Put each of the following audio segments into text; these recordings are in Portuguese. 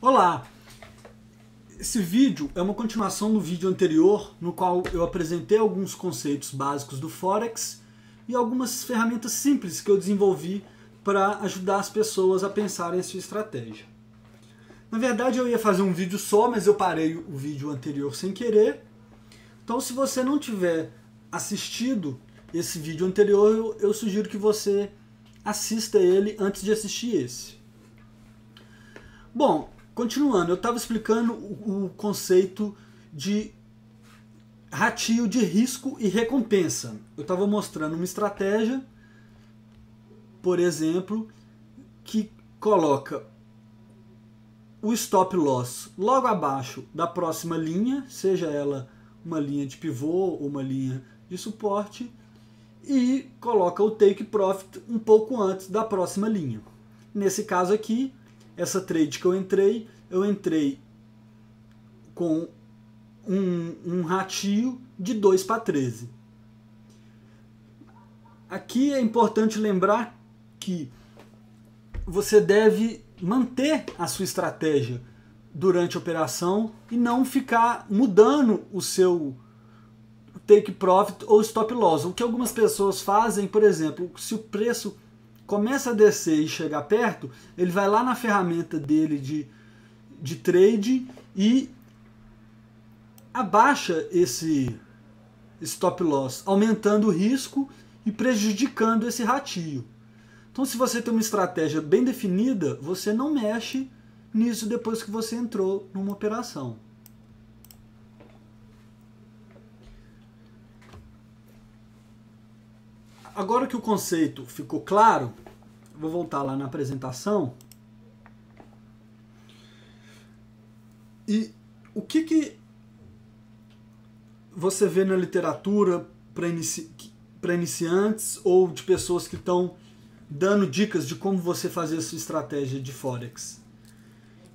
Olá! Esse vídeo é uma continuação do vídeo anterior, no qual eu apresentei alguns conceitos básicos do Forex e algumas ferramentas simples que eu desenvolvi para ajudar as pessoas a pensarem a sua estratégia. Na verdade, eu ia fazer um vídeo só, mas eu parei o vídeo anterior sem querer. Então, se você não tiver assistido esse vídeo anterior, eu sugiro que você assista ele antes de assistir esse. Bom, continuando, eu estava explicando o conceito de ratio de risco e recompensa. Eu estava mostrando uma estratégia, por exemplo, que coloca o stop loss logo abaixo da próxima linha, seja ela uma linha de pivô ou uma linha de suporte, e coloca o take profit um pouco antes da próxima linha. Nesse caso aqui, essa trade que eu entrei com um ratio de 2 para 13. Aqui é importante lembrar que você deve manter a sua estratégia durante a operação e não ficar mudando o seu take profit ou stop loss. O que algumas pessoas fazem, por exemplo, se o preço começa a descer e chegar perto, ele vai lá na ferramenta dele de trade e abaixa esse stop loss, aumentando o risco e prejudicando esse ratio. Então, se você tem uma estratégia bem definida, você não mexe nisso depois que você entrou numa operação. Agora que o conceito ficou claro, vou voltar lá na apresentação. E o que você vê na literatura para iniciantes ou de pessoas que estão dando dicas de como você fazer a sua estratégia de Forex?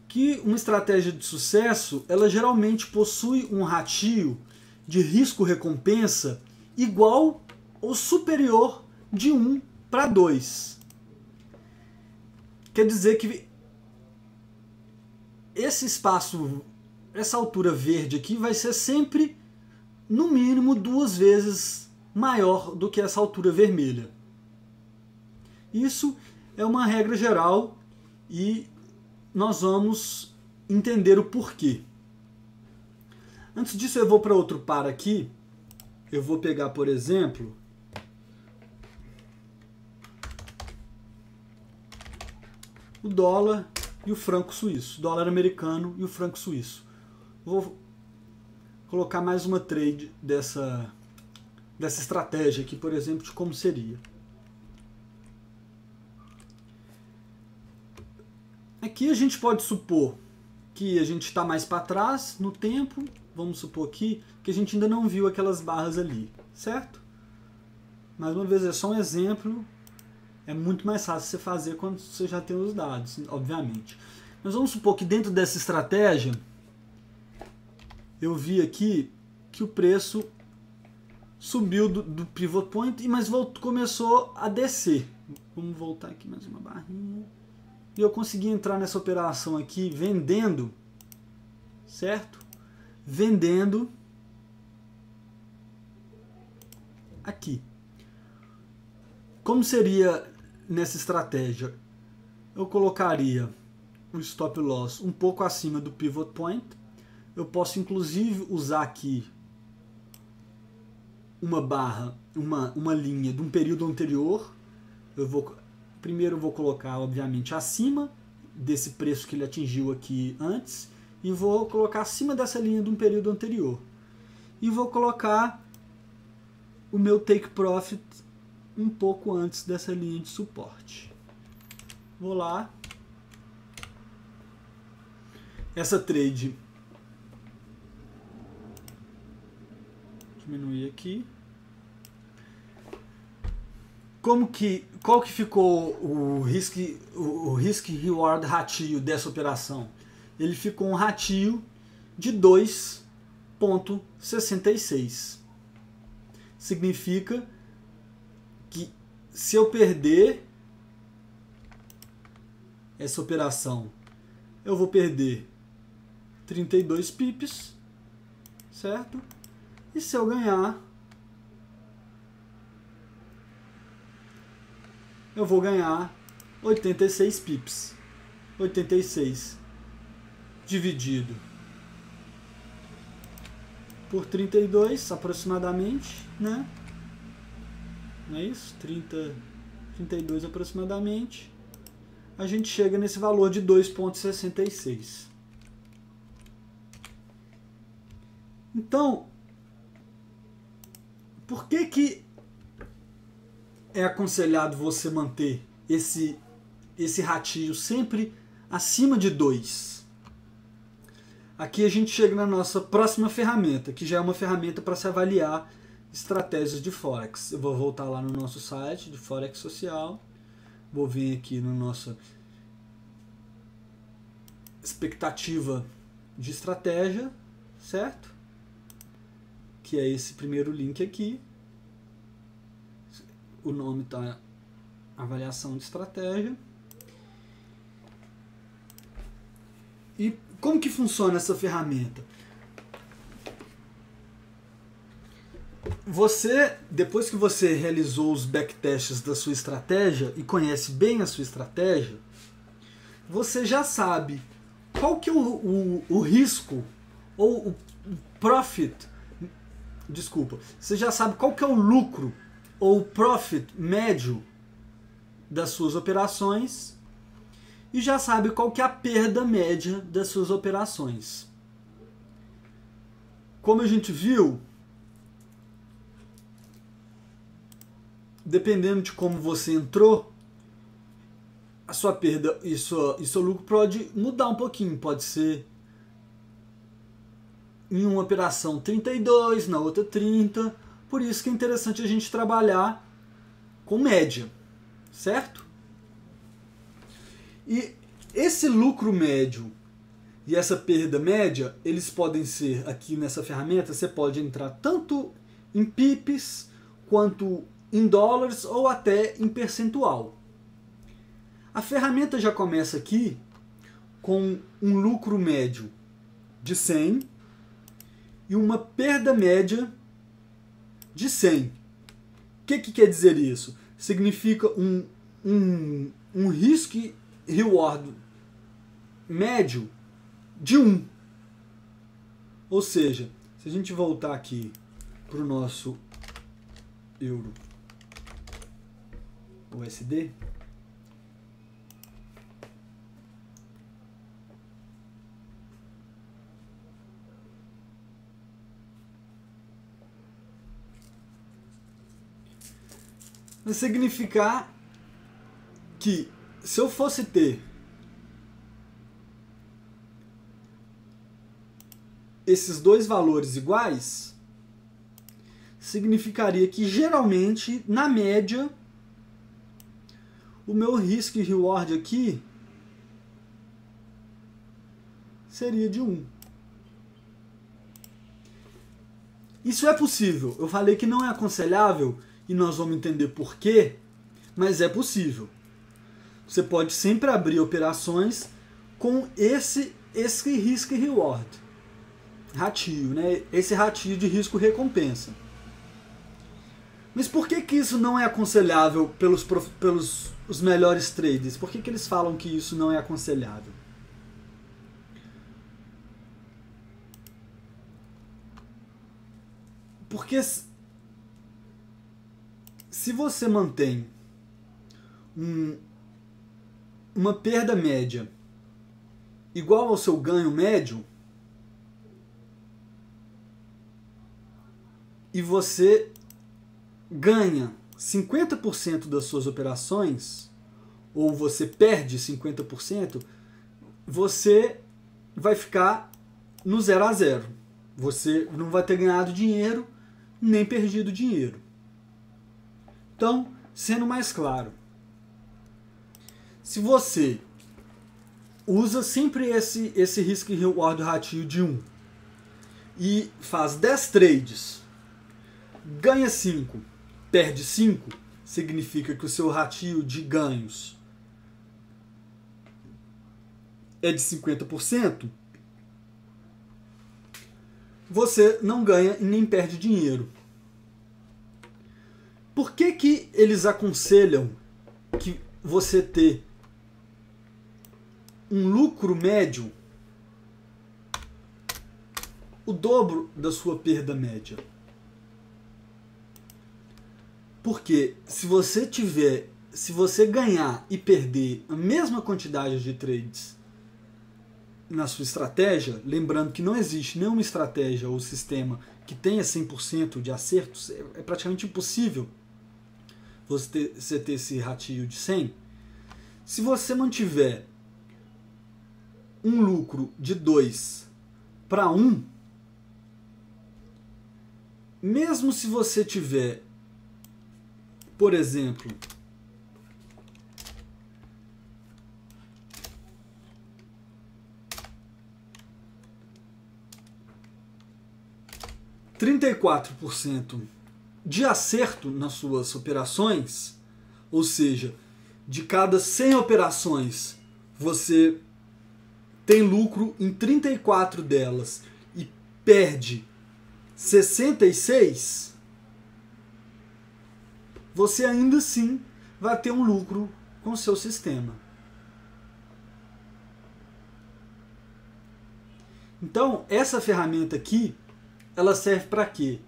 Que uma estratégia de sucesso, ela geralmente possui um ratio de risco-recompensa igual ou superior de 1 para 2. Quer dizer que esse espaço, essa altura verde aqui, vai ser sempre, no mínimo, 2 vezes maior do que essa altura vermelha. Isso é uma regra geral e nós vamos entender o porquê. Antes disso, eu vou para outro par aqui. Eu vou pegar, por exemplo, o dólar e o franco suíço, dólar americano e o franco suíço. Vou colocar mais uma trade dessa estratégia aqui, por exemplo, de como seria. Aqui a gente pode supor que a gente está mais para trás no tempo, vamos supor aqui que a gente ainda não viu aquelas barras ali, certo? Mais uma vez, é só um exemplo. É muito mais fácil você fazer quando você já tem os dados, obviamente. Mas vamos supor que dentro dessa estratégia, eu vi aqui que o preço subiu do pivot point, mas começou a descer. Vamos voltar aqui mais uma barrinha. E eu consegui entrar nessa operação aqui vendendo, certo? Vendendo aqui. Como seria nessa estratégia? Eu colocaria o stop loss um pouco acima do pivot point. Eu posso inclusive usar aqui uma barra, uma linha de um período anterior. Primeiro eu vou colocar, obviamente, acima desse preço que ele atingiu aqui antes e vou colocar acima dessa linha de um período anterior. E vou colocar o meu take profit um pouco antes dessa linha de suporte. Vou lá. Essa trade, diminuir aqui. Qual que ficou o risk reward ratio dessa operação? Ele ficou um ratio de 2,66. Significa que se eu perder essa operação eu vou perder 32 pips, certo? E se eu ganhar, eu vou ganhar 86 pips. 86 dividido por 32, aproximadamente, né? Não é isso? 32 aproximadamente. A gente chega nesse valor de 2,66. Então, por que que é aconselhado você manter esse ratio sempre acima de 2? Aqui a gente chega na nossa próxima ferramenta, que já é uma ferramenta para se avaliar estratégias de Forex. Eu vou voltar lá no nosso site de Forex Social. Vou vir aqui na nossa expectativa de estratégia, certo? Que é esse primeiro link aqui. O nome tá avaliação de estratégia. E como que funciona essa ferramenta? Você, depois que você realizou os backtests da sua estratégia e conhece bem a sua estratégia, você já sabe qual que é o risco ou o profit, desculpa, você já sabe qual que é o lucro ou o profit médio das suas operações e já sabe qual que é a perda média das suas operações. Como a gente viu, dependendo de como você entrou, a sua perda e seu lucro pode mudar um pouquinho. Pode ser em uma operação 32, na outra 30. Por isso que é interessante a gente trabalhar com média, certo? E esse lucro médio e essa perda média, eles podem ser, aqui nessa ferramenta, você pode entrar tanto em pips quanto em dólares ou até em percentual. A ferramenta já começa aqui com um lucro médio de 100 e uma perda média de 100. O que quer dizer isso? Significa um risco e reward médio de 1. Ou seja, se a gente voltar aqui para o nosso euro USD, vai significar que se eu fosse ter esses dois valores iguais, significaria que geralmente, na média, o meu risk e reward aqui seria de 1. Isso é possível. Eu falei que não é aconselhável e nós vamos entender por quê, mas é possível. Você pode sempre abrir operações com esse risk e reward ratio, né? Esse ratio de risco-recompensa. Mas por que que isso não é aconselhável pelos melhores traders? Por que que eles falam que isso não é aconselhável? Porque se você mantém uma perda média igual ao seu ganho médio e você ganha 50% das suas operações, ou você perde 50%, você vai ficar no 0 a 0. Você não vai ter ganhado dinheiro, nem perdido dinheiro. Então, sendo mais claro, se você usa sempre esse risk e reward ratio de 1 e faz 10 trades, ganha 5, perde 5, significa que o seu ratio de ganhos é de 50%, você não ganha e nem perde dinheiro. Por que que eles aconselham que você ter um lucro médio o dobro da sua perda média? Porque se você ganhar e perder a mesma quantidade de trades na sua estratégia, lembrando que não existe nenhuma estratégia ou sistema que tenha 100% de acertos, é praticamente impossível você ter esse ratio de 100. Se você mantiver um lucro de 2 para 1, mesmo se você tiver, por exemplo, ,34% de acerto nas suas operações, ou seja, de cada 100 operações você tem lucro em 34 delas e perde 66, você ainda assim vai ter um lucro com seu sistema. Então, essa ferramenta aqui, ela serve para quê?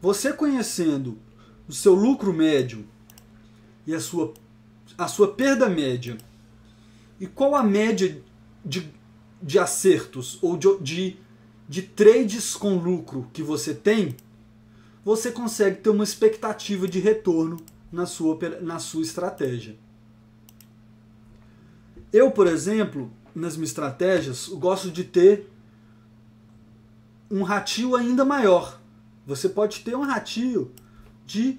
Você conhecendo o seu lucro médio e a sua perda média, e qual a média de acertos ou de trades com lucro que você tem, você consegue ter uma expectativa de retorno na sua estratégia. Eu, por exemplo, nas minhas estratégias, gosto de ter um ratio ainda maior. Você pode ter um ratio de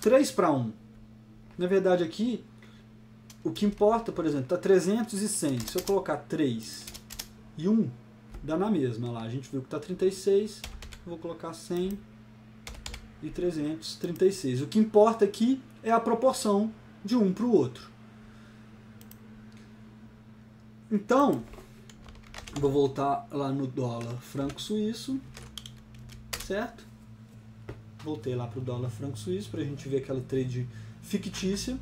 3 para 1. Na verdade, aqui, o que importa, por exemplo, está 300 e 100. Se eu colocar 3 e 1, dá na mesma. Lá, a gente viu que está 36. Eu vou colocar 100 e 300, 36. O que importa aqui é a proporção de um para o outro. Então, vou voltar lá no dólar franco-suíço, certo? Voltei lá para o dólar franco-suíço para a gente ver aquela trade fictícia.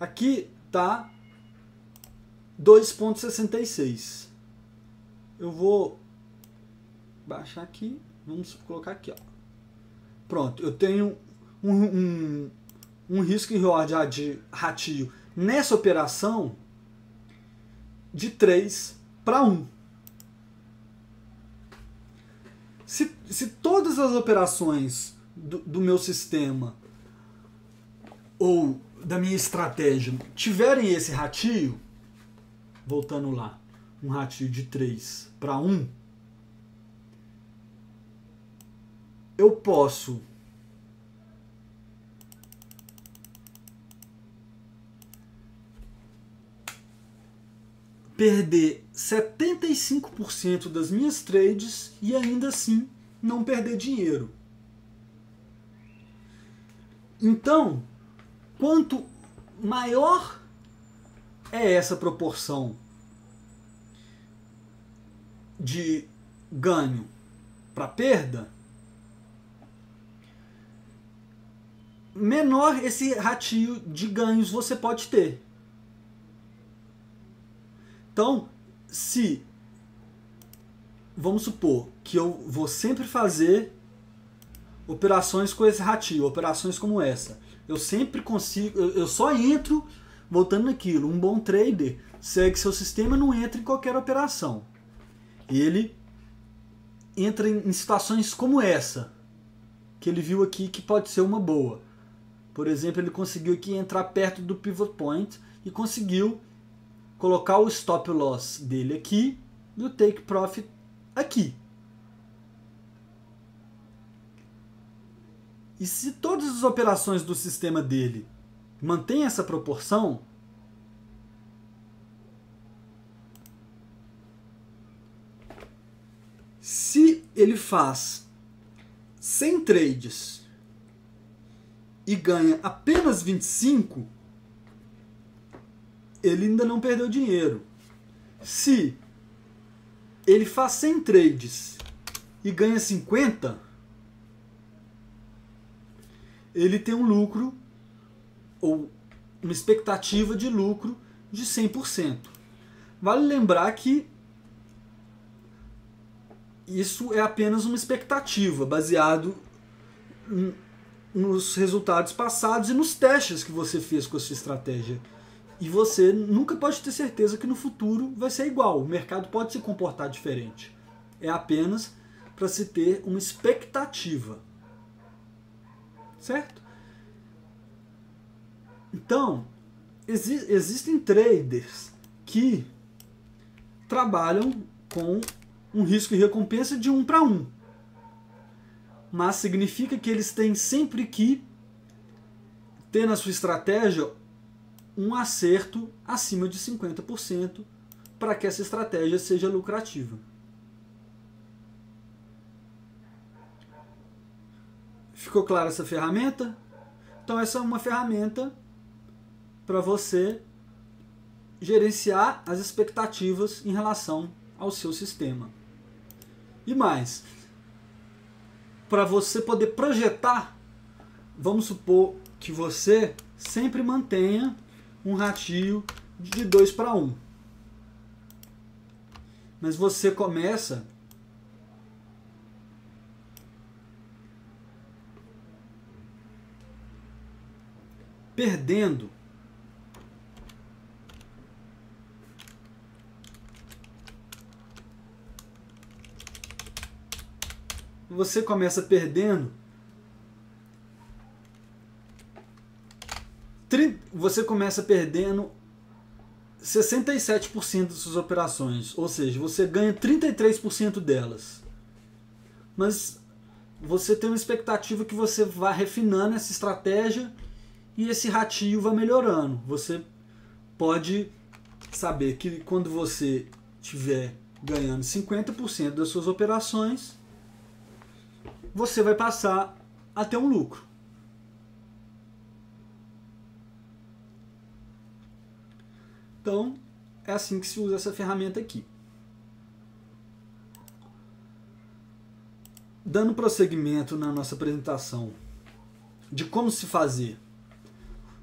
Aqui tá 2,66. Eu vou baixar aqui, vamos colocar aqui, ó. Pronto, eu tenho um risco e reward de ratio nessa operação de 3 para 1. Se todas as operações do meu sistema ou da minha estratégia tiverem esse ratio, voltando lá, um ratio de 3 para 1, eu posso perder 75% das minhas trades e ainda assim não perder dinheiro. Então, quanto maior é essa proporção de ganho para perda, menor esse ratio de ganhos você pode ter. Então, se, vamos supor que eu vou sempre fazer operações com esse ratio, operações como essa, eu sempre consigo, eu só entro, voltando naquilo, um bom trader segue seu sistema, não entra em qualquer operação. Ele entra em situações como essa, que ele viu aqui que pode ser uma boa. Por exemplo, ele conseguiu aqui entrar perto do Pivot Point e conseguiu colocar o Stop Loss dele aqui e o Take Profit aqui. E se todas as operações do sistema dele mantêm essa proporção, se ele faz 100 trades e ganha apenas 25, ele ainda não perdeu dinheiro. Se ele faz 100 trades e ganha 50, ele tem um lucro, ou uma expectativa de lucro, de 100%. Vale lembrar que isso é apenas uma expectativa, baseado nos resultados passados e nos testes que você fez com a sua estratégia. E você nunca pode ter certeza que no futuro vai ser igual, o mercado pode se comportar diferente. É apenas para se ter uma expectativa. Certo? Então, existem traders que trabalham com um risco e recompensa de 1 para 1. Mas significa que eles têm sempre que ter na sua estratégia um acerto acima de 50% para que essa estratégia seja lucrativa. Ficou clara essa ferramenta? Então essa é uma ferramenta para você gerenciar as expectativas em relação ao seu sistema. E mais, para você poder projetar, vamos supor que você sempre mantenha um ratio de 2 para 1. Mas você começa perdendo 67% das suas operações, ou seja, você ganha 33% delas. Mas você tem uma expectativa que você vá refinando essa estratégia e esse ratio vai melhorando. Você pode saber que quando você estiver ganhando 50% das suas operações, você vai passar a ter um lucro. Então, é assim que se usa essa ferramenta aqui. Dando prosseguimento na nossa apresentação de como se fazer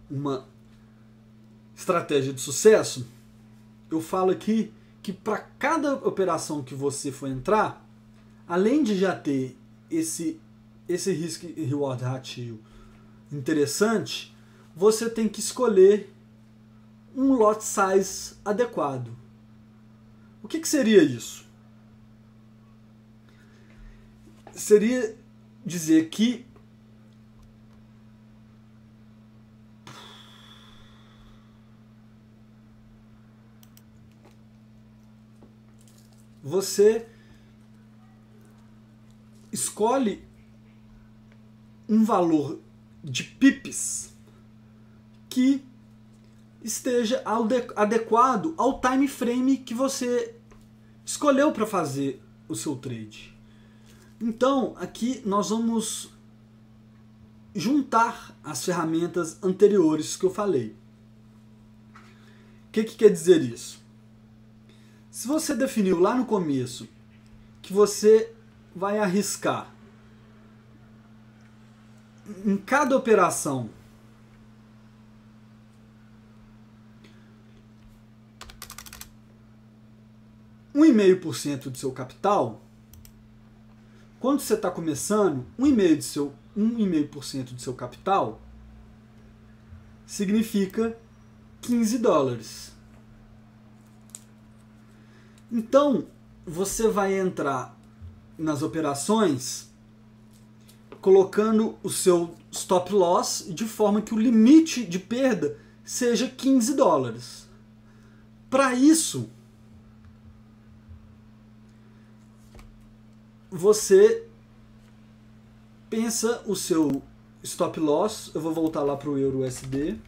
uma estratégia de sucesso, eu falo aqui que para cada operação que você for entrar, além de já ter esse risk e reward ratio interessante, você tem que escolher um lot size adequado. O que seria isso? Seria dizer que você escolhe um valor de PIPs que esteja adequado ao time frame que você escolheu para fazer o seu trade. Então, aqui nós vamos juntar as ferramentas anteriores que eu falei. O que quer dizer isso? Se você definiu lá no começo que você vai arriscar em cada operação um 1,5% do seu capital, quando você está começando, 1,5% do seu capital significa $15. Então você vai entrar nas operações colocando o seu stop loss de forma que o limite de perda seja $15. Para isso, você pensa o seu stop loss. Eu vou voltar lá para o EUR/USD.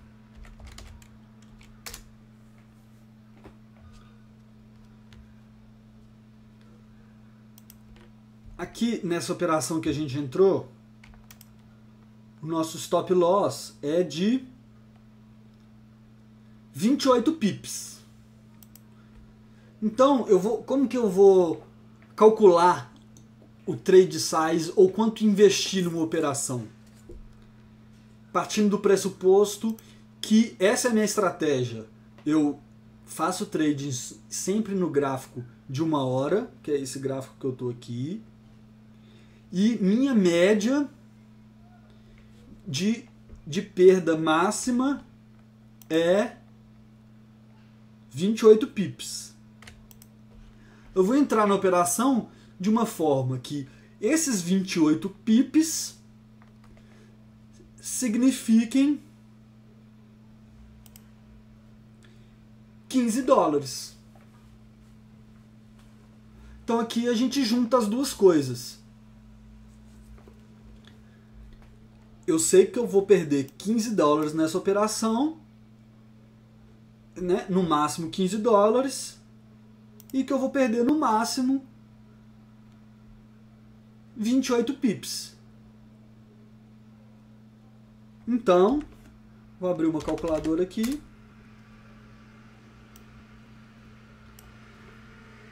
Aqui nessa operação que a gente entrou, O nosso stop loss é de 28 pips. Então, como que eu vou calcular o trade size ou quanto investir numa operação? Partindo do pressuposto que essa é a minha estratégia. Eu faço trades sempre no gráfico de uma hora, que é esse gráfico que eu estou aqui, e minha média de perda máxima é 28 pips. Eu vou entrar na operação de uma forma que esses 28 pips signifiquem $15. Então aqui a gente junta as duas coisas. Eu sei que eu vou perder $15 nessa operação, né? No máximo $15, e que eu vou perder no máximo 28 pips. Então, vou abrir uma calculadora aqui.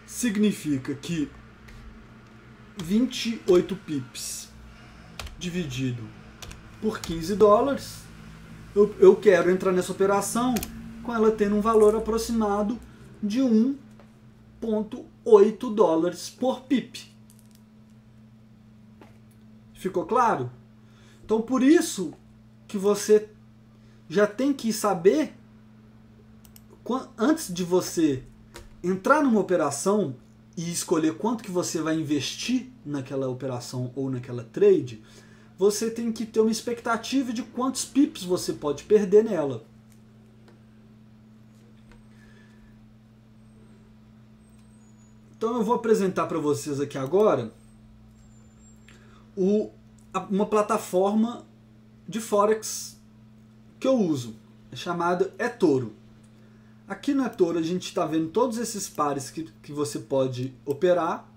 Significa que 28 pips dividido por $15, eu quero entrar nessa operação com ela tendo um valor aproximado de $1,8 por pip. Ficou claro? Então por isso que você já tem que saber, antes de você entrar numa operação e escolher quanto que você vai investir naquela operação ou naquela trade, você tem que ter uma expectativa de quantos pips você pode perder nela. Então eu vou apresentar para vocês aqui agora uma plataforma de Forex que eu uso, é chamada eToro. Aqui no eToro a gente está vendo todos esses pares que você pode operar,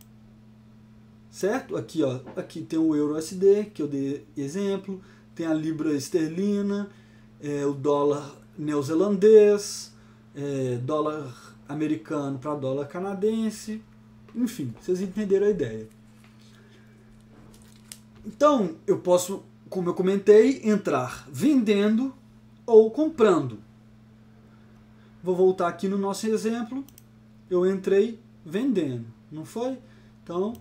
certo? Aqui, ó, aqui tem o EUR/USD, que eu dei exemplo, tem a libra esterlina, o dólar neozelandês, dólar americano para dólar canadense, enfim, vocês entenderam a ideia. Então, eu posso, como eu comentei, entrar vendendo ou comprando. Vou voltar aqui no nosso exemplo. Eu entrei vendendo, não foi? Então,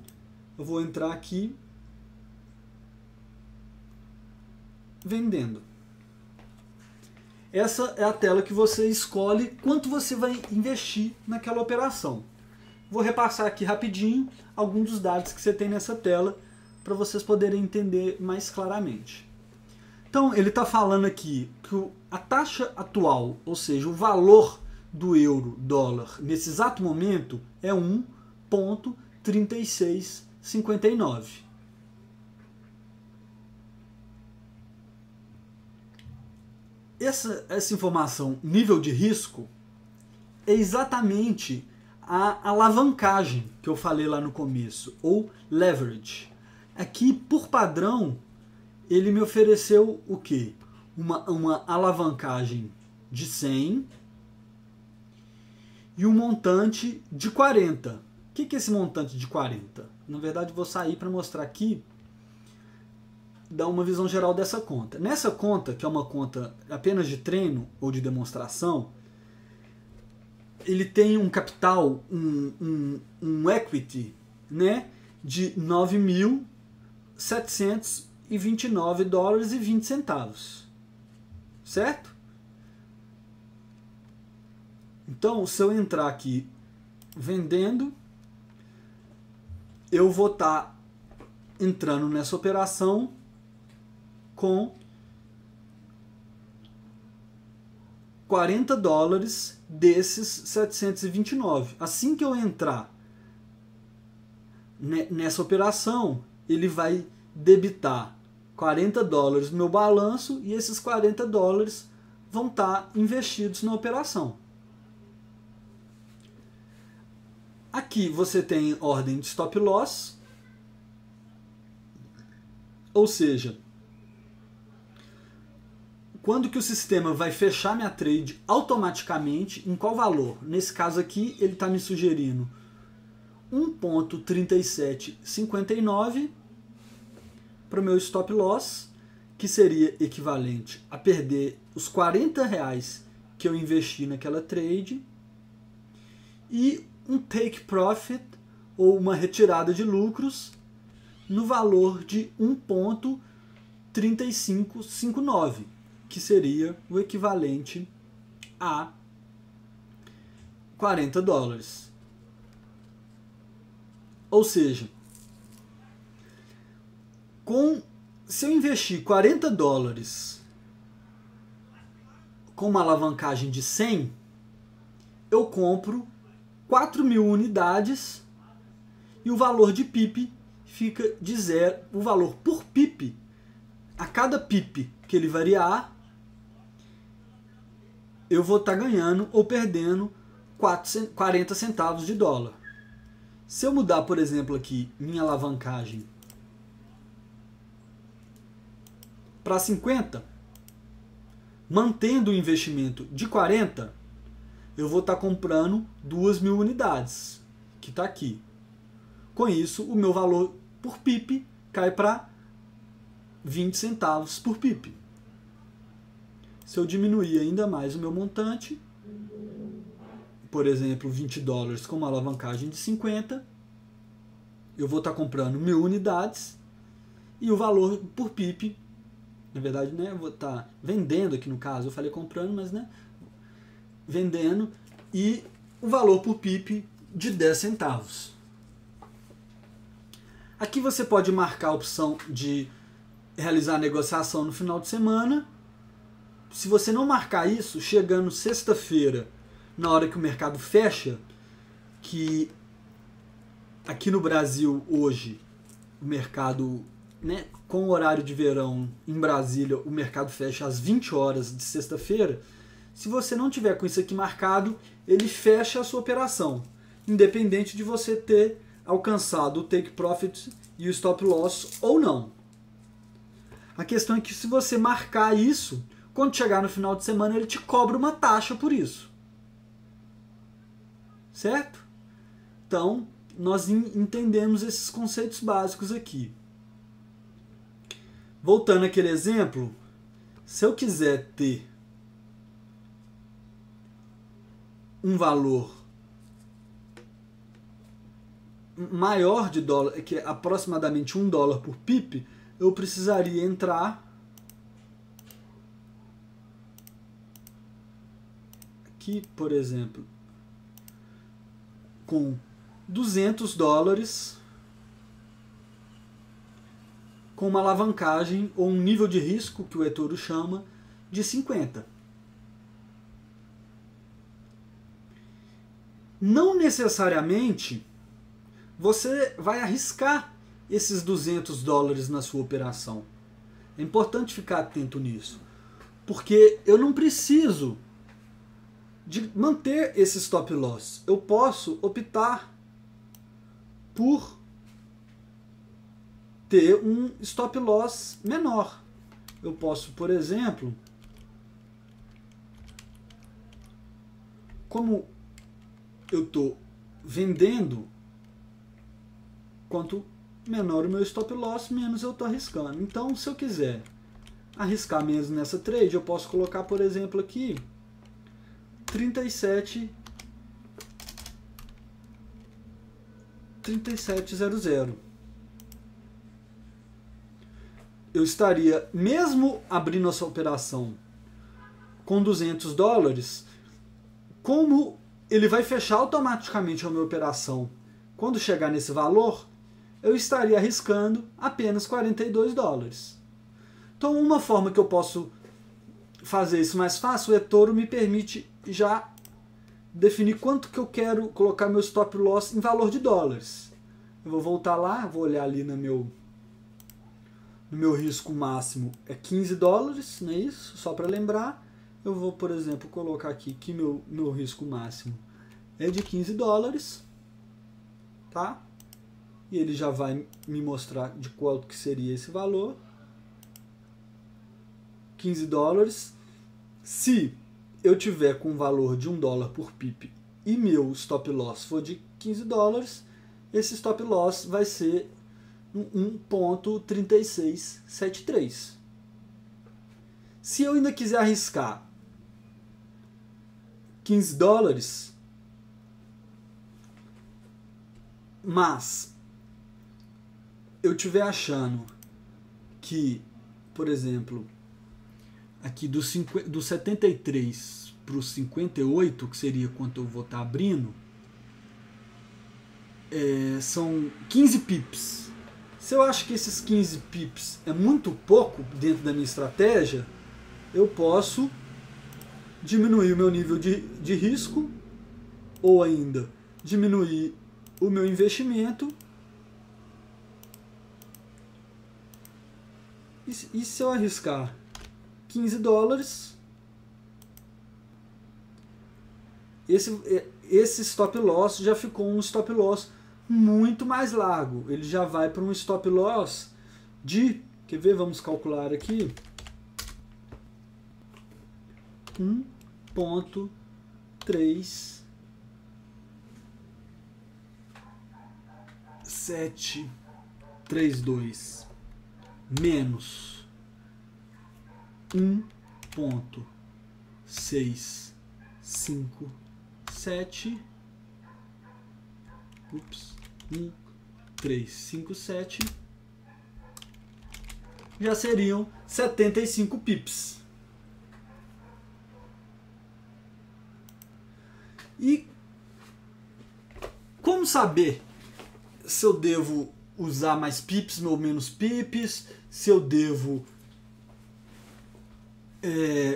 eu vou entrar aqui vendendo. Essa é a tela que você escolhe quanto você vai investir naquela operação. Vou repassar aqui rapidinho alguns dos dados que você tem nessa tela para vocês poderem entender mais claramente. Então, ele está falando aqui que a taxa atual, ou seja, o valor do euro-dólar nesse exato momento é 1,3659. Essa informação, nível de risco, é exatamente a alavancagem que eu falei lá no começo, ou leverage. Aqui, por padrão, ele me ofereceu o quê? Uma alavancagem de 100 e um montante de 40. O que é esse montante de 40? Na verdade, vou sair para mostrar aqui, dar uma visão geral dessa conta. Nessa conta, que é uma conta apenas de treino ou de demonstração, ele tem um capital, um equity, né, de $9.729,20, certo? Então, se eu entrar aqui vendendo, eu vou estar entrando nessa operação com $40 desses 729. Assim que eu entrar nessa operação, ele vai debitar $40 no meu balanço e esses $40 vão estar investidos na operação. Aqui você tem ordem de stop loss, ou seja, quando que o sistema vai fechar minha trade automaticamente, em qual valor? Nesse caso aqui, ele está me sugerindo 1,3759 para o meu stop loss, que seria equivalente a perder os R$40 que eu investi naquela trade, e um take profit, ou uma retirada de lucros, no valor de 1,3559, que seria o equivalente a $40. Ou seja, se eu investir $40 com uma alavancagem de 100, eu compro 4.000 unidades e o valor de PIP fica de zero. O valor por PIP, a cada PIP que ele variar, eu vou estar ganhando ou perdendo 40 centavos de dólar. Se eu mudar, por exemplo, aqui minha alavancagem para 50, mantendo o investimento de 40, eu vou estar comprando 2.000 unidades, que está aqui. Com isso, o meu valor por PIP cai para 20 centavos por PIP. Se eu diminuir ainda mais o meu montante, por exemplo, $20 com uma alavancagem de 50, eu vou estar comprando 1.000 unidades e o valor por PIP, na verdade, né, eu vou estar vendendo aqui no caso, eu falei comprando, mas né, vendendo, e o valor por PIP de 10 centavos. Aqui você pode marcar a opção de realizar a negociação no final de semana. Se você não marcar isso, chegando sexta-feira, na hora que o mercado fecha, que aqui no Brasil hoje, o mercado, né, com o horário de verão em Brasília, o mercado fecha às 20 horas de sexta-feira, se você não tiver com isso aqui marcado, ele fecha a sua operação, independente de você ter alcançado o take profit e o stop loss ou não. A questão é que se você marcar isso, quando chegar no final de semana, ele te cobra uma taxa por isso. Certo? Então, nós entendemos esses conceitos básicos aqui. Voltando àquele exemplo, se eu quiser ter um valor maior de dólar, que é aproximadamente $1 por PIP, eu precisaria entrar aqui, por exemplo, com $200, com uma alavancagem ou um nível de risco, que o eToro chama, de 50. Não necessariamente você vai arriscar esses $200 na sua operação. É importante ficar atento nisso, porque eu não preciso de manter esse stop loss. Eu posso optar por ter um stop loss menor. Eu posso, por exemplo, como eu estou vendendo, quanto menor o meu stop loss, menos eu estou arriscando. Então, se eu quiser arriscar menos nessa trade, eu posso colocar, por exemplo, aqui 37,00. Eu estaria, mesmo abrindo essa operação com $200, como ele vai fechar automaticamente a minha operação quando chegar nesse valor, eu estaria arriscando apenas $42. Então, uma forma que eu posso fazer isso mais fácil, o eToro me permite já definir quanto que eu quero colocar meu stop loss em valor de dólares. Eu vou voltar lá, vou olhar ali no meu risco máximo é $15, não é isso? Só para lembrar, eu vou, por exemplo, colocar aqui que meu risco máximo é de $15, tá? E ele já vai me mostrar de qual que seria esse valor, $15. Se eu tiver com o valor de $1 por pip e meu stop loss for de $15, esse stop loss vai ser 1,3673. Se eu ainda quiser arriscar $15, mas eu estiver achando que, por exemplo, aqui do 73 para o 58, que seria quanto eu vou estar abrindo, são 15 pips. Se eu acho que esses 15 pips é muito pouco dentro da minha estratégia, eu posso diminuir o meu nível de risco, ou ainda diminuir o meu investimento. E se eu arriscar $15, esse stop loss já ficou um stop loss muito mais largo. Ele já vai para um stop loss de, quer ver, vamos calcular aqui, 1,3732 menos 1,657, 1,357, já seriam 75 pips. E como saber se eu devo usar mais pips ou menos pips, se eu devo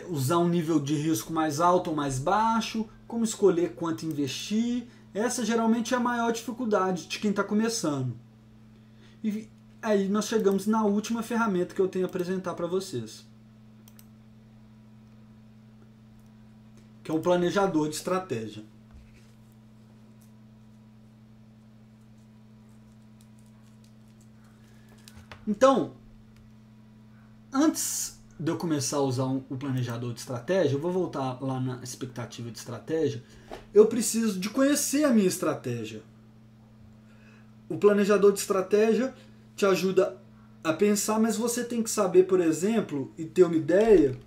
usar um nível de risco mais alto ou mais baixo, como escolher quanto investir? Essa geralmente é a maior dificuldade de quem está começando. E aí nós chegamos na última ferramenta que eu tenho a apresentar para vocês, que é o planejador de estratégia. Então, antes de eu começar a usar o planejador de estratégia, eu vou voltar lá na expectativa de estratégia, eu preciso de conhecer a minha estratégia. O planejador de estratégia te ajuda a pensar, mas você tem que saber, por exemplo, e ter uma ideia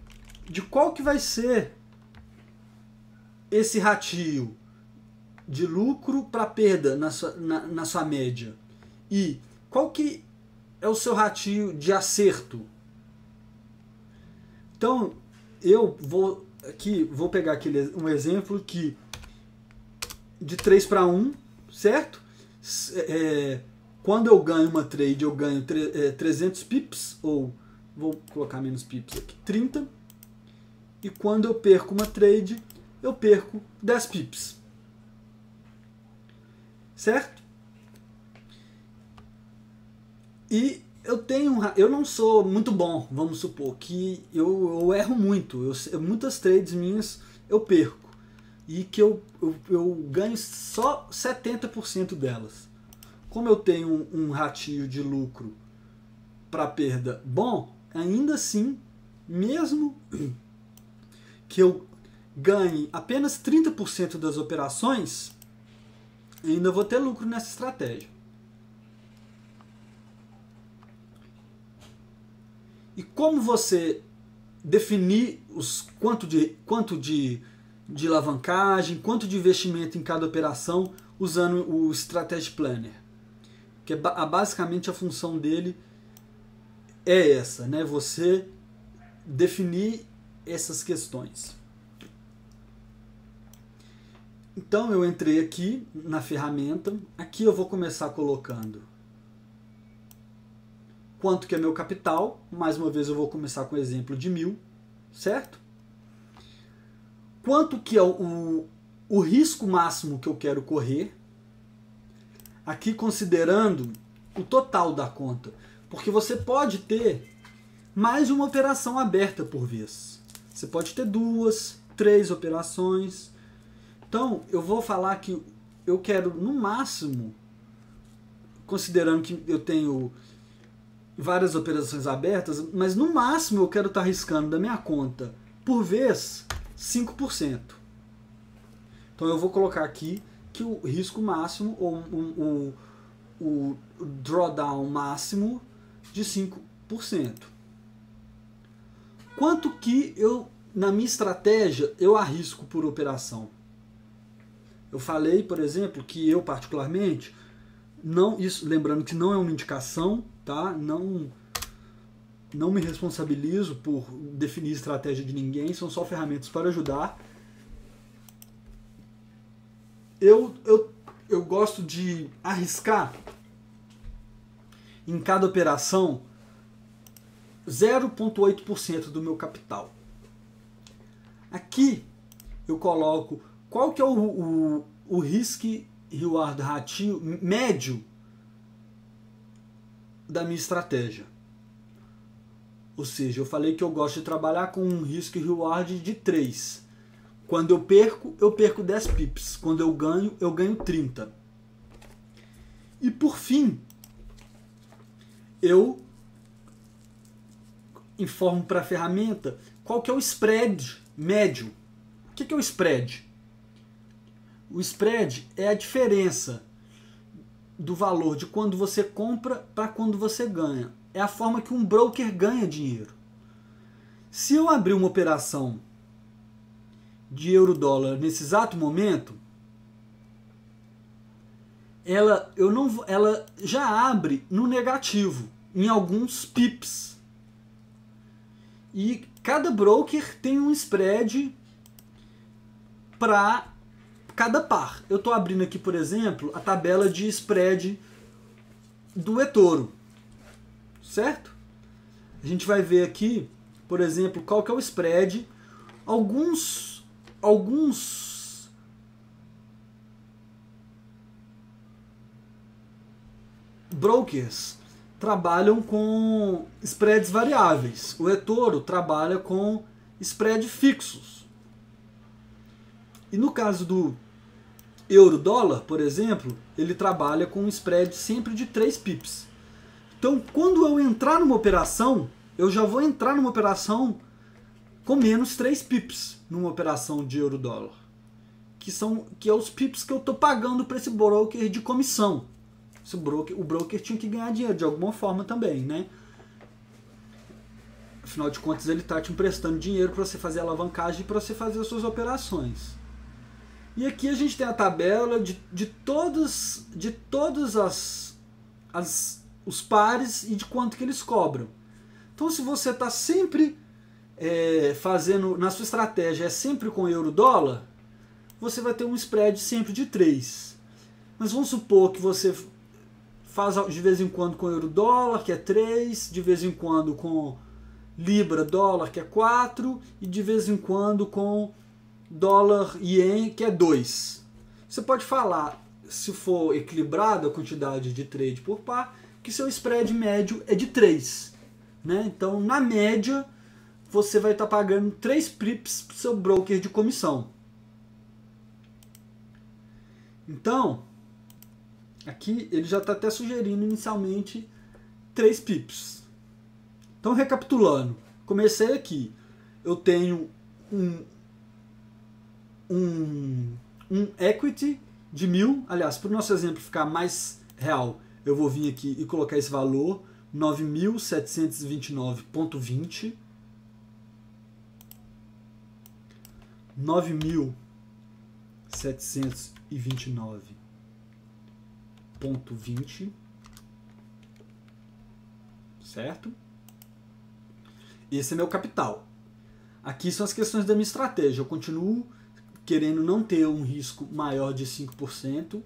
de qual que vai ser esse ratio de lucro para perda na sua média. E qual que é o seu ratio de acerto. Então, eu vou pegar aqui um exemplo que de 3 para 1, certo? Quando eu ganho uma trade, eu ganho 300 pips, ou vou colocar menos pips aqui, 30. E quando eu perco uma trade, eu perco 10 pips. Certo? E eu não sou muito bom, vamos supor, que eu erro muito. Muitas trades minhas eu perco. E que eu ganho só 70% delas. Como eu tenho um ratio de lucro para perda bom, ainda assim, mesmo que eu ganhe apenas 30% das operações, ainda vou ter lucro nessa estratégia. E como você definir quanto de alavancagem, quanto de investimento em cada operação usando o Strategy Planner? Que basicamente a função dele é essa, né? Você definir essas questões. Então eu entrei aqui na ferramenta, aqui eu vou começar colocando quanto que é meu capital, mais uma vez eu vou começar com o exemplo de 1000, certo? Quanto que é o risco máximo que eu quero correr, aqui considerando o total da conta, porque você pode ter mais de uma operação aberta por vez, você pode ter 2, 3 operações. Então, eu vou falar que eu quero, no máximo, considerando que eu tenho várias operações abertas, mas no máximo eu quero estar arriscando da minha conta por vez 5%. Então eu vou colocar aqui que o risco máximo, ou o drawdown máximo de 5%. Quanto que eu, na minha estratégia, eu arrisco por operação? Eu falei, por exemplo, que eu particularmente, não, isso, lembrando que não é uma indicação, tá? Não me responsabilizo por definir estratégia de ninguém, são só ferramentas para ajudar. Eu gosto de arriscar em cada operação 0,8% do meu capital. Aqui eu coloco qual que é o risk-reward ratio médio da minha estratégia. Ou seja, eu falei que eu gosto de trabalhar com um risk-reward de 3. Quando eu perco 10 pips. Quando eu ganho 30. E por fim, eu informo para a ferramenta qual que é o spread médio. O que é o spread? O spread é a diferença do valor de quando você compra para quando você ganha. É a forma que um broker ganha dinheiro. Se eu abrir uma operação de euro-dólar nesse exato momento, ela já abre no negativo, em alguns pips. E cada broker tem um spread para cada par. Eu estou abrindo aqui, por exemplo, a tabela de spread do eToro, certo? A gente vai ver aqui, por exemplo, qual que é o spread. Alguns brokers trabalham com spreads variáveis. O eToro trabalha com spread fixos. E no caso do euro-dólar, por exemplo, ele trabalha com um spread sempre de 3 pips. Então, quando eu entrar numa operação, eu já vou entrar numa operação com menos 3 pips numa operação de euro-dólar, que é os pips que eu estou pagando para esse broker de comissão. O broker tinha que ganhar dinheiro de alguma forma também, né? Afinal de contas, ele está te emprestando dinheiro para você fazer alavancagem e para você fazer as suas operações. E aqui a gente tem a tabela de todos os pares e de quanto que eles cobram. Então, se você está sempre fazendo, na sua estratégia, sempre com euro-dólar, você vai ter um spread sempre de 3. Mas vamos supor que você faz de vez em quando com euro-dólar, que é 3, de vez em quando com libra-dólar, que é 4, e de vez em quando com dólar-ien, que é 2. Você pode falar, se for equilibrado a quantidade de trade por par, que seu spread médio é de 3. Né? Então, na média, você vai estar pagando 3 pips para o seu broker de comissão. Então, aqui ele já está até sugerindo inicialmente 3 pips. Então, recapitulando, comecei aqui. Eu tenho um equity de 1000. Aliás, para o nosso exemplo ficar mais real, eu vou vir aqui e colocar esse valor, 9.729,20. 9.729,20, certo? Esse é meu capital. Aqui são as questões da minha estratégia. Eu continuo querendo não ter um risco maior de 5%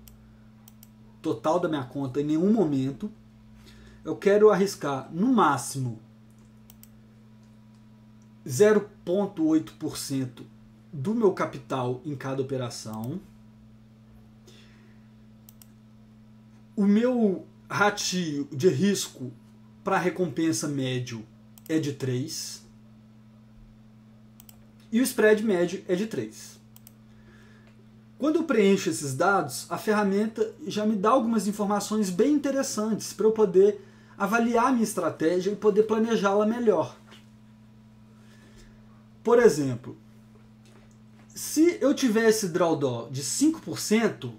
total da minha conta em nenhum momento. Eu quero arriscar no máximo 0,8% do meu capital em cada operação. O meu ratio de risco para recompensa médio é de 3. E o spread médio é de 3. Quando eu preencho esses dados, a ferramenta já me dá algumas informações bem interessantes para eu poder avaliar a minha estratégia e poder planejá-la melhor. Por exemplo, se eu tivesse drawdown de 5%,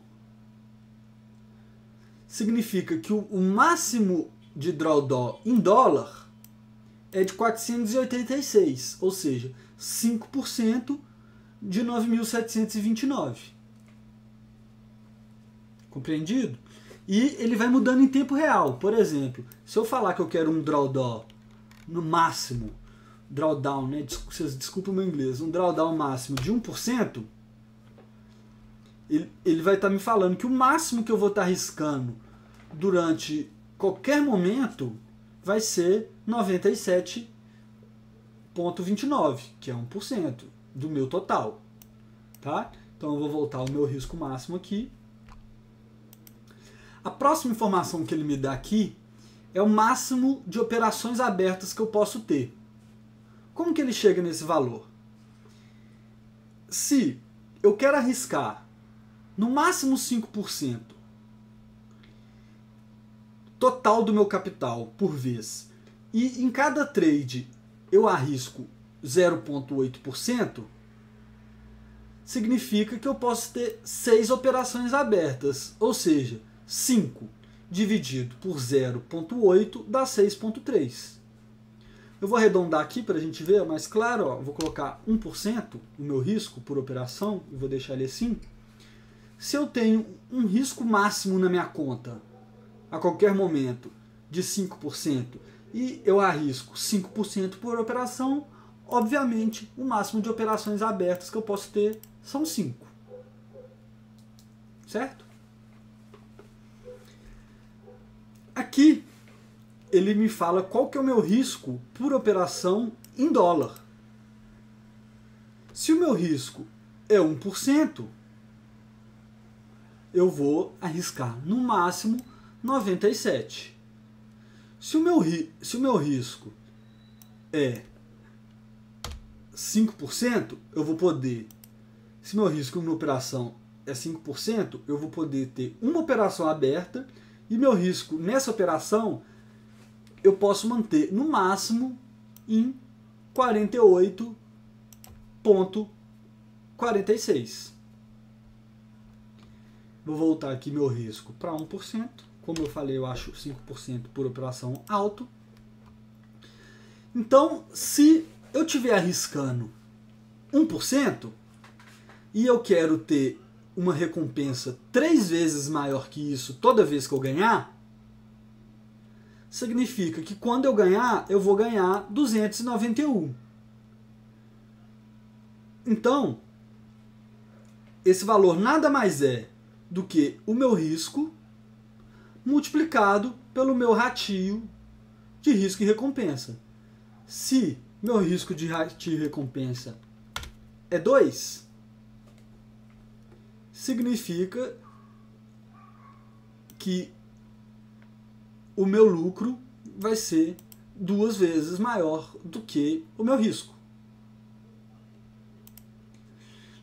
significa que o máximo de drawdown em dólar é de 486, ou seja, 5% de 9.729. Compreendido? E ele vai mudando em tempo real. Por exemplo, se eu falar que eu quero um drawdown no máximo, drawdown, né? Desculpa o meu inglês, um drawdown máximo de 1%, ele vai estar me falando que o máximo que eu vou estar arriscando durante qualquer momento vai ser 97,29, que é 1% do meu total. Tá? Então eu vou voltar ao meu risco máximo aqui. A próxima informação que ele me dá aqui é o máximo de operações abertas que eu posso ter. Como que ele chega nesse valor? Se eu quero arriscar no máximo 5% total do meu capital por vez, e em cada trade eu arrisco 0,8%, significa que eu posso ter 6 operações abertas, ou seja, 5 dividido por 0,8 dá 6,3. Eu vou arredondar aqui para a gente ver mais claro. Ó, vou colocar 1% o meu risco por operação e vou deixar ele assim. Se eu tenho um risco máximo na minha conta a qualquer momento de 5% e eu arrisco 5% por operação, obviamente o máximo de operações abertas que eu posso ter são 5. Certo? Aqui, ele me fala qual que é o meu risco por operação em dólar. Se o meu risco é 1%, eu vou arriscar no máximo 97. Se o meu risco é 5%, eu vou poder... Se meu risco em operação é 5%, eu vou poder ter uma operação aberta. E meu risco nessa operação eu posso manter no máximo em 48,46. Vou voltar aqui meu risco para 1%. Como eu falei, eu acho 5% por operação alto. Então, se eu estiver arriscando 1% e eu quero ter uma recompensa 3 vezes maior que isso toda vez que eu ganhar, significa que quando eu vou ganhar 291. Então, esse valor nada mais é do que o meu risco multiplicado pelo meu ratio de risco e recompensa. Se meu risco de ratio e recompensa é 2, significa que o meu lucro vai ser 2 vezes maior do que o meu risco.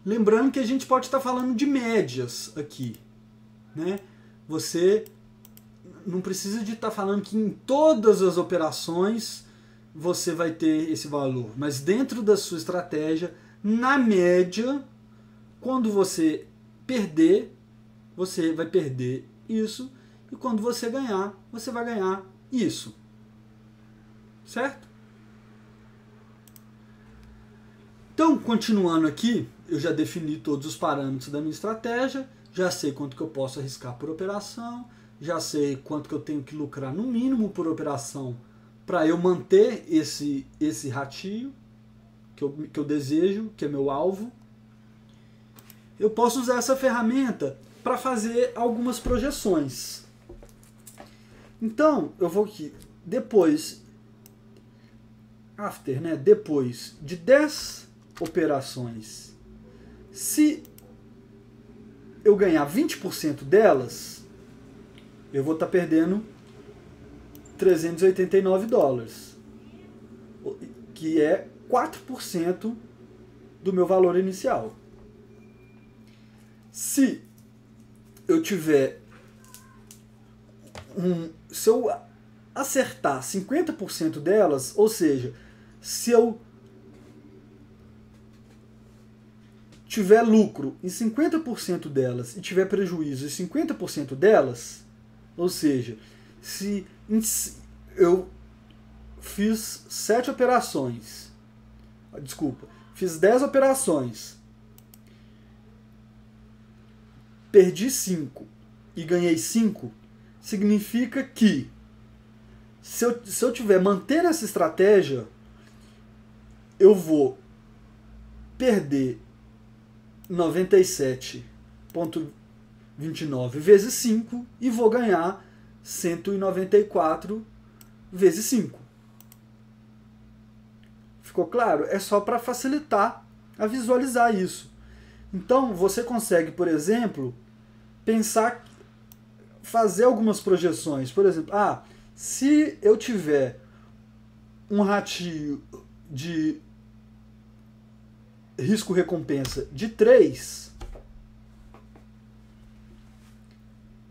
Lembrando que a gente pode estar falando de médias aqui, né? Você não precisa de estar falando que em todas as operações você vai ter esse valor, mas dentro da sua estratégia, na média, quando você perder, você vai perder isso, e quando você ganhar, você vai ganhar isso. Certo? Então, continuando aqui, eu já defini todos os parâmetros da minha estratégia, já sei quanto que eu posso arriscar por operação, já sei quanto que eu tenho que lucrar no mínimo por operação para eu manter esse ratio que eu desejo, que é meu alvo. Eu posso usar essa ferramenta para fazer algumas projeções. Então, eu vou aqui, depois de 10 operações, se eu ganhar 20% delas, eu vou estar perdendo $389, que é 4% do meu valor inicial. Se eu tiver se eu acertar 50% delas, ou seja, se eu tiver lucro em 50% delas e tiver prejuízo em 50% delas, ou seja, se eu fiz 7 operações, desculpa, fiz 10 operações, perdi 5 e ganhei 5, significa que se eu tiver mantendo essa estratégia, eu vou perder 97,29 vezes 5 e vou ganhar 194 vezes 5. Ficou claro? É só para facilitar a visualizar isso. Então, você consegue, por exemplo, pensar, fazer algumas projeções. Por exemplo, se eu tiver um ratio de risco-recompensa de 3,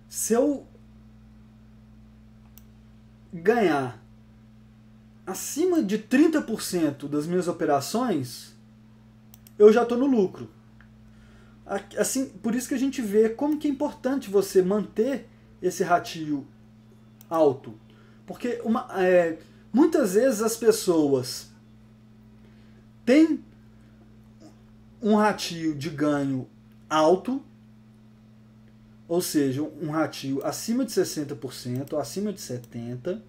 se eu ganhar acima de 30% das minhas operações, eu já estou no lucro. Assim, por isso que a gente vê como que é importante você manter esse ratio alto. Porque muitas vezes as pessoas têm um ratio de ganho alto, ou seja, um ratio acima de 60%, acima de 70%,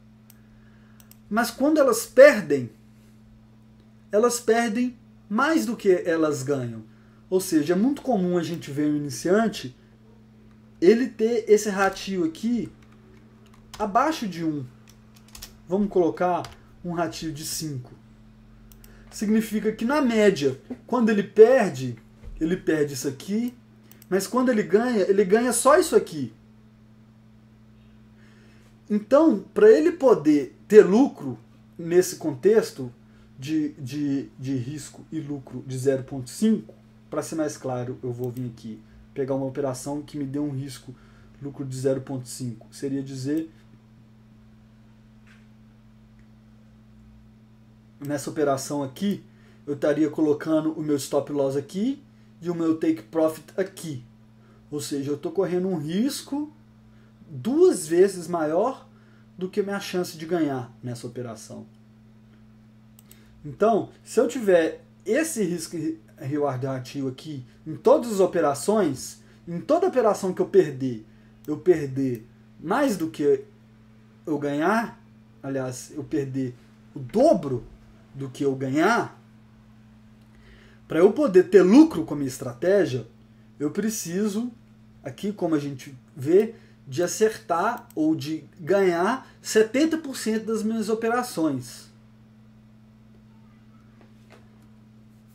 mas quando elas perdem mais do que elas ganham. Ou seja, é muito comum a gente ver um iniciante ele ter esse ratio aqui abaixo de 1. Vamos colocar um ratio de 5. Significa que na média, quando ele perde isso aqui, mas quando ele ganha só isso aqui. Então, para ele poder ter lucro nesse contexto de risco e lucro de 0,5, para ser mais claro, eu vou vir aqui pegar uma operação que me deu um risco lucro de 0,5. Seria dizer, nessa operação aqui, eu estaria colocando o meu stop loss aqui e o meu take profit aqui. Ou seja, eu estou correndo um risco 2 vezes maior do que a minha chance de ganhar nessa operação. Então, se eu tiver esse risco reward ratio aqui em todas as operações, em toda operação que eu perder mais do que eu ganhar, aliás, eu perder o dobro do que eu ganhar, para eu poder ter lucro com a minha estratégia, eu preciso, aqui como a gente vê, de acertar ou de ganhar 70% das minhas operações.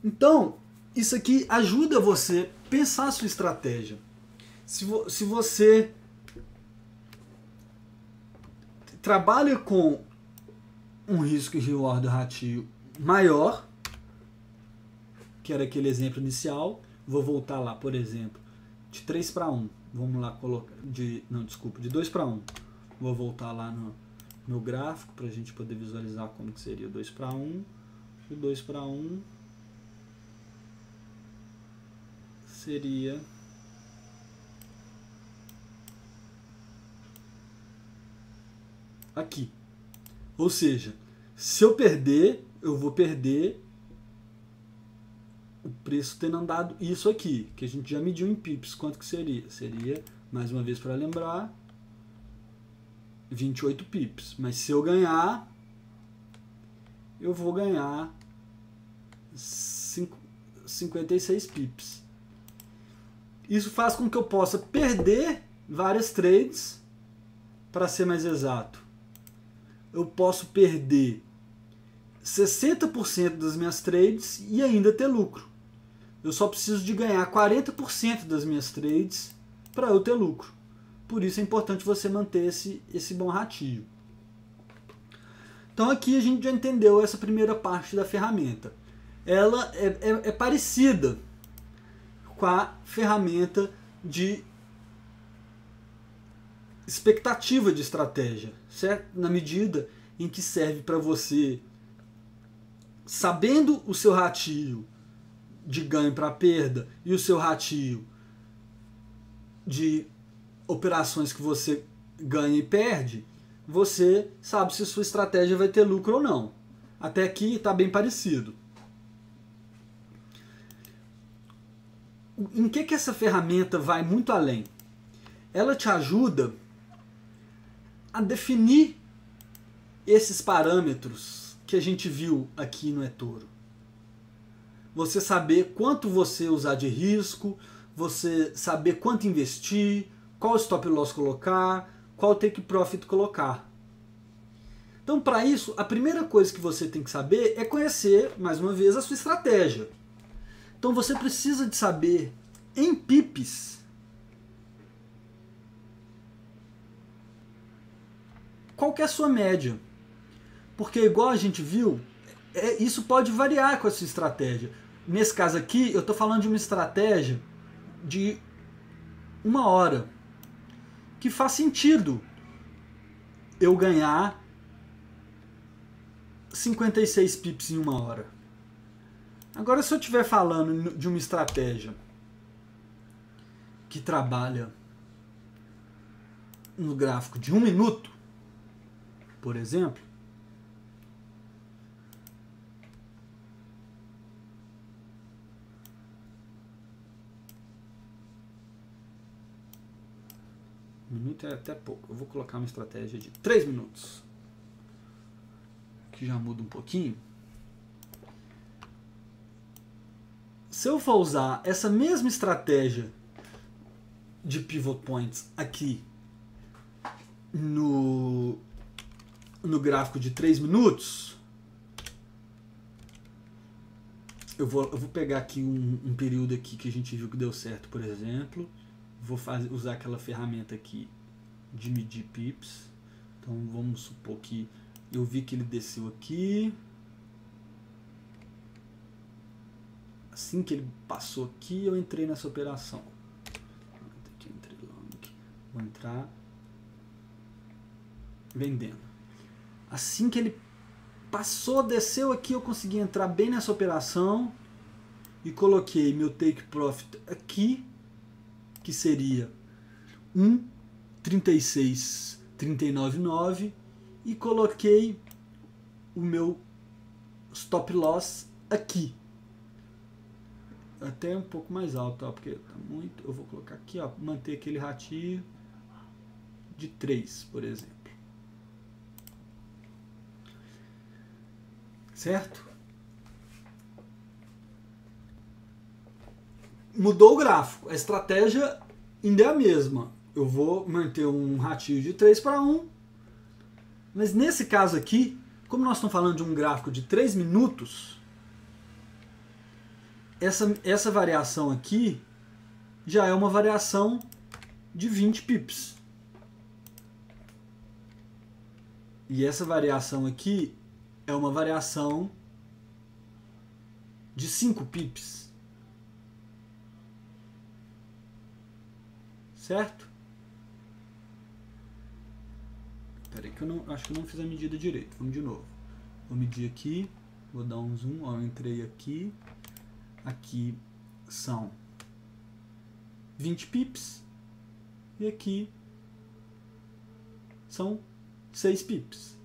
Então, isso aqui ajuda você a pensar a sua estratégia. Se você trabalha com um risco e reward ratio maior, que era aquele exemplo inicial, vou voltar lá, por exemplo, de 3 para 1, vamos lá colocar, de 2 para 1, vou voltar lá no gráfico para a gente poder visualizar como que seria o 2 para 1, o 2 para 1, seria aqui. Ou seja, se eu perder, eu vou perder o preço tendo andado isso aqui, que a gente já mediu em pips. Quanto que seria? Seria, mais uma vez para lembrar, 28 pips. Mas se eu ganhar, eu vou ganhar 56 pips. Isso faz com que eu possa perder várias trades, para ser mais exato. Eu posso perder 60% das minhas trades e ainda ter lucro. Eu só preciso de ganhar 40% das minhas trades para eu ter lucro. Por isso é importante você manter esse bom ratio. Então aqui a gente já entendeu essa primeira parte da ferramenta. Ela é parecida com a ferramenta de expectativa de estratégia, certo? Na medida em que serve para você, sabendo o seu ratio de ganho para perda e o seu ratio de operações que você ganha e perde, você sabe se sua estratégia vai ter lucro ou não. Até aqui está bem parecido. Em que essa ferramenta vai muito além? Ela te ajuda a definir esses parâmetros que a gente viu aqui no eToro. Você saber quanto você usar de risco, você saber quanto investir, qual stop loss colocar, qual take profit colocar. Então, para isso, a primeira coisa que você tem que saber é conhecer, mais uma vez, a sua estratégia. Então, você precisa de saber, em PIPs, qual que é a sua média. Porque, igual a gente viu, isso pode variar com a sua estratégia. Nesse caso aqui, eu estou falando de uma estratégia de 1 hora, que faz sentido eu ganhar 56 pips em 1 hora. Agora, se eu estiver falando de uma estratégia que trabalha no gráfico de 1 minuto, por exemplo, minuto é até pouco, eu vou colocar uma estratégia de 3 minutos, que já muda um pouquinho. Se eu for usar essa mesma estratégia de pivot points aqui no gráfico de 3 minutos, eu vou pegar aqui um período aqui que a gente viu que deu certo, por exemplo. Vou usar aquela ferramenta aqui de medir pips. Então vamos supor que eu vi que ele desceu aqui. Assim que ele passou aqui, eu entrei nessa operação. Vou entrar vendendo. Assim que ele passou, desceu aqui, eu consegui entrar bem nessa operação e coloquei meu take profit aqui, que seria 1,36,399, e coloquei o meu stop loss aqui. Até um pouco mais alto, ó, porque tá muito. Eu vou colocar aqui, ó, manter aquele ratio de 3, por exemplo. Certo? Mudou o gráfico, a estratégia ainda é a mesma. Eu vou manter um ratio de 3 para 1, mas nesse caso aqui, como nós estamos falando de um gráfico de 3 minutos, essa variação aqui já é uma variação de 20 pips. E essa variação aqui é uma variação de 5 pips. Certo? Peraí que eu não, acho que eu não fiz a medida direito. Vamos de novo. Vou medir aqui. Vou dar um zoom. Ó, eu entrei aqui. Aqui são 20 pips. E aqui são 6 pips.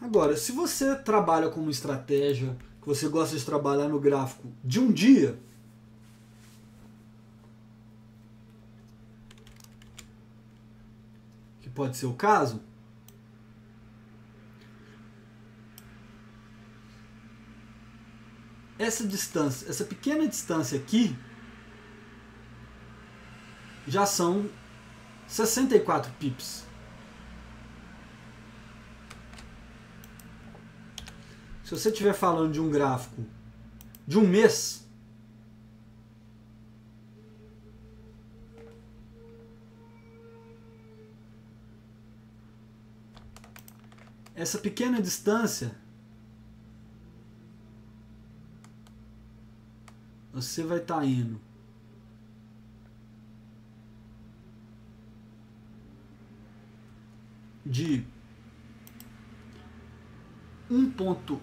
Agora, se você trabalha com uma estratégia que você gosta de trabalhar no gráfico de um dia, que pode ser o caso, essa distância, essa pequena distância aqui, já são 64 pips. Se você estiver falando de um gráfico de 1 mês, essa pequena distância você vai estar indo de 1.4000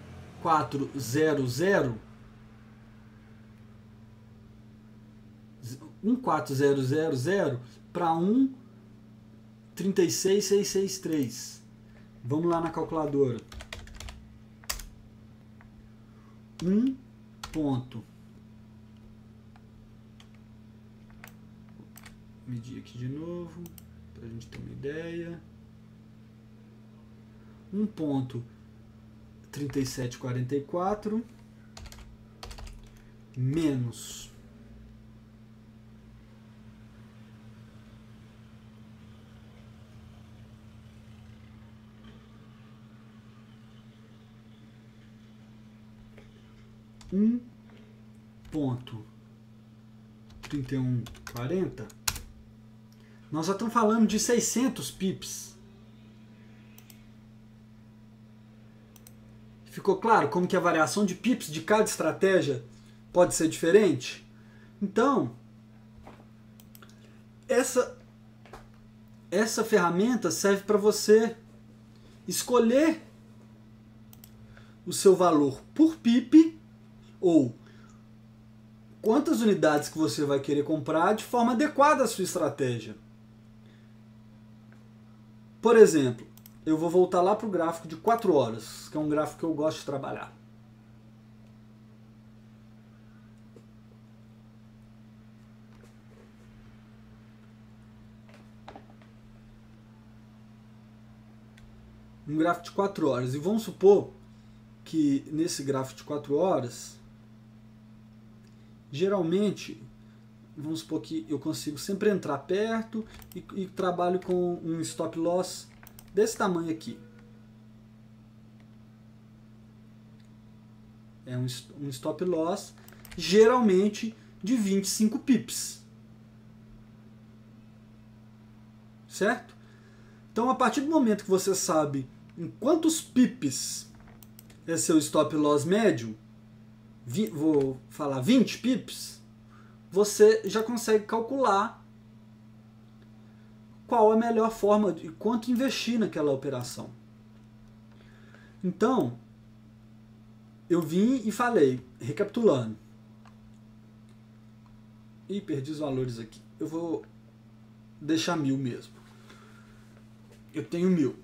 para 1.36663. Vamos lá na calculadora. 1. Medir aqui de novo para a gente ter uma ideia. 1.3744 menos 1.3140. Nós já estamos falando de 600 pips. Ficou claro como que a variação de pips de cada estratégia pode ser diferente? Então, essa ferramenta serve para você escolher o seu valor por pip ou quantas unidades que você vai querer comprar de forma adequada à sua estratégia. Por exemplo, eu vou voltar lá para o gráfico de 4 horas, que é um gráfico que eu gosto de trabalhar. Um gráfico de 4 horas. E vamos supor que nesse gráfico de 4 horas, geralmente, vamos supor que eu consigo sempre entrar perto e trabalho com um stop loss desse tamanho aqui. É um stop loss geralmente de 25 pips. Certo? Então, a partir do momento que você sabe em quantos pips é seu stop loss médio, vou falar 20 pips, você já consegue calcular qual a melhor forma e quanto investir naquela operação. Então, eu vim e falei, recapitulando. E perdi os valores aqui. Eu vou deixar 1000 mesmo. Eu tenho 1000.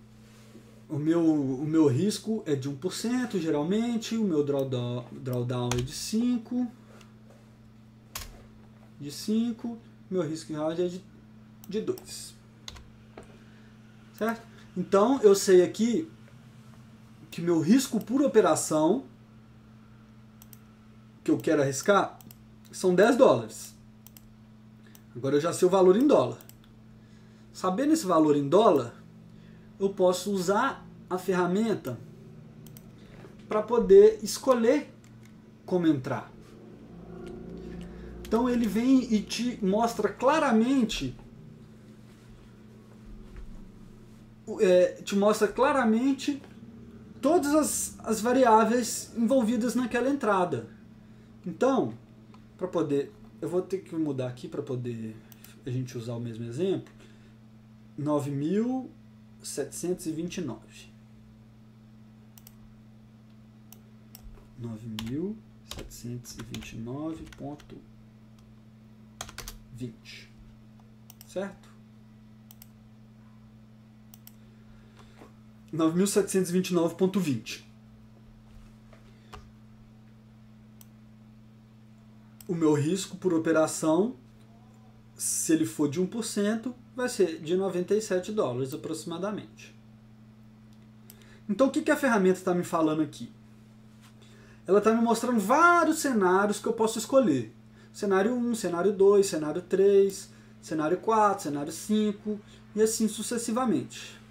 O meu risco é de 1%, geralmente. O meu drawdown é de 5%. Meu risco em round é de 2%. Certo? Então, eu sei aqui que meu risco por operação que eu quero arriscar são 10 dólares. Agora eu já sei o valor em dólar. Sabendo esse valor em dólar, eu posso usar a ferramenta para poder escolher como entrar. Então, ele vem e te mostra claramente todas as variáveis envolvidas naquela entrada. Então, para poder, eu vou ter que mudar aqui para poder a gente usar o mesmo exemplo. 9.729. 9.729.20. Certo? 9.729.20. O meu risco por operação, se ele for de 1%, vai ser de 97 dólares aproximadamente. Então, o que a ferramenta está me falando aqui? Ela está me mostrando vários cenários que eu posso escolher. Cenário 1, cenário 2, cenário 3, cenário 4, cenário 5 e assim sucessivamente.